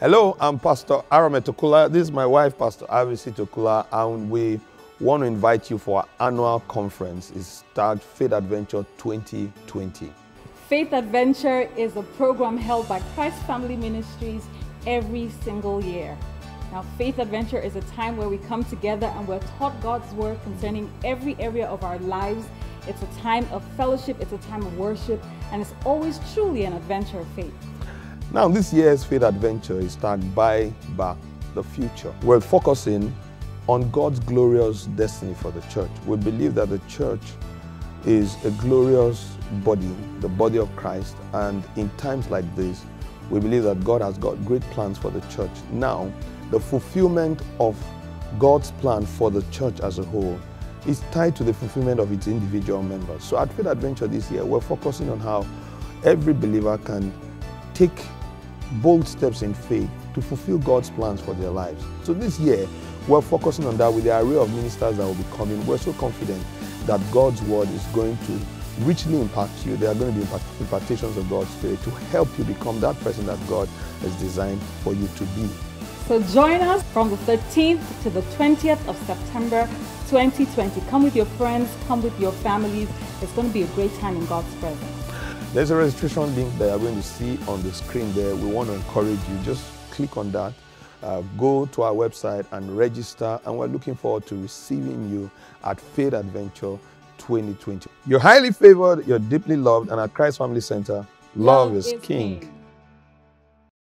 Hello, I'm Pastor Arome Tokula. This is my wife, Pastor Arome Tokula, and we want to invite you for our annual conference. It's tagged Faith Adventure 2020. Faith Adventure is a program held by Christ Family Ministries every single year. Now, Faith Adventure is a time where we come together and we're taught God's word concerning every area of our lives. It's a time of fellowship, it's a time of worship, and it's always truly an adventure of faith. Now, this year's Faith Adventure is tagged by the future. We're focusing on God's glorious destiny for the church. We believe that the church is a glorious body, the body of Christ. And in times like this, we believe that God has got great plans for the church. Now, the fulfillment of God's plan for the church as a whole is tied to the fulfillment of its individual members. So at Faith Adventure this year, we're focusing on how every believer can take bold steps in faith to fulfill God's plans for their lives. So this year, we're focusing on that with the array of ministers that will be coming. We're so confident that God's word is going to richly impact you. There are going to be impartations of God's Spirit to help you become that person that God has designed for you to be. So join us from the 13th to the 20th of September 2020. Come with your friends, come with your families. It's going to be a great time in God's presence. There's a registration link that you're going to see on the screen there. We want to encourage you. Just click on that, go to our website and register. And we're looking forward to receiving you at Faith Adventure 2020. You're highly favored, you're deeply loved, and at Christ Family Center, love is king.